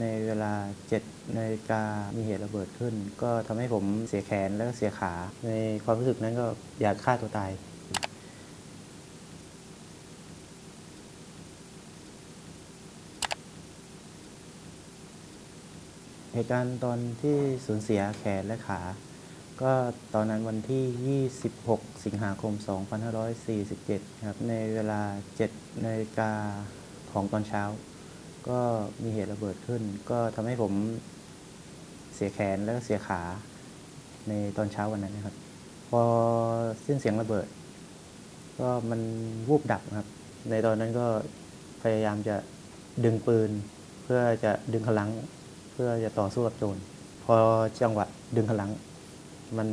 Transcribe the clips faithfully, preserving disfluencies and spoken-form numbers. ในเวลาเจ็ดนาฬิกามีเหตุระเบิดขึ้นก็ทำให้ผมเสียแขนและเสียขาในความรู้สึกนั้นก็อยากฆ่าตัวตายเหตุการณ์ตอนที่สูญเสียแขนและขาก็ตอนนั้นวันที่ยี่สิบหกสิงหาคมสองพันห้าร้อยสี่สิบเจ็ดครับในเวลาเจ็ดนาฬิกาของตอนเช้าก็มีเหตุระเบิดขึ้นก็ทำให้ผมเสียแขนและเสียขาในตอนเช้าวันนั้นนะครับพอสิ้นเสียงระเบิดก็มันวูบดับครับในตอนนั้นก็พยายามจะดึงปืนเพื่อจะดึงขลังเพื่อจะต่อสู้กับโจรพอจังหวะดึงขลังมัน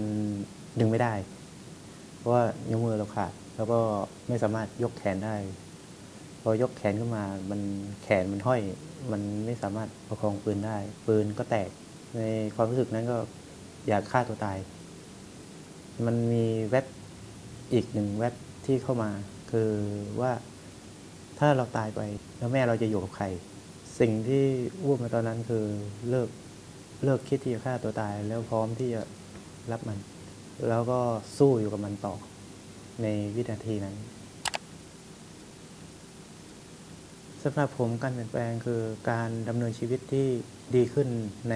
ดึงไม่ได้เพราะว่านิ้วมือเราขาดแล้วก็ไม่สามารถยกแขนได้พอยกแขนขึ้นมามันแขนมันห้อยมันไม่สามารถประคองปืนได้ปืนก็แตกในความรู้สึกนั้นก็อยากฆ่าตัวตายมันมีแวบอีกหนึ่งแวบที่เข้ามาคือว่าถ้าเราตายไปแล้วแม่เราจะอยู่กับใครสิ่งที่วูบมาตอนนั้นคือเลิกเลิกคิดที่จะฆ่าตัวตายแล้วพร้อมที่จะรับมันแล้วก็สู้อยู่กับมันต่อในวินาทีนั้นสำหรับผมการเปลี่ยนแปลงคือการดำเนินชีวิตที่ดีขึ้นใน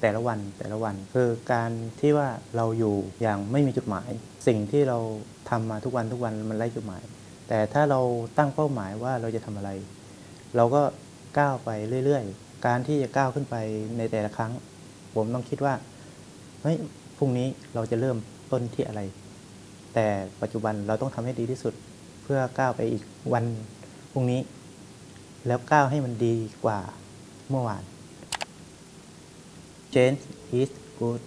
แต่ละวันแต่ละวันคือการที่ว่าเราอยู่อย่างไม่มีจุดหมายสิ่งที่เราทำมาทุกวันทุกวันมันไร้จุดหมายแต่ถ้าเราตั้งเป้าหมายว่าเราจะทำอะไรเราก็ก้าวไปเรื่อยๆการที่จะก้าวขึ้นไปในแต่ละครั้งผมต้องคิดว่าเฮ้ยพรุ่งนี้เราจะเริ่มต้นที่อะไรแต่ปัจจุบันเราต้องทำให้ดีที่สุดเพื่อก้าวไปอีกวันพรุ่งนี้แล้วก้าวให้มันดีกว่าเมื่อวาน Change is good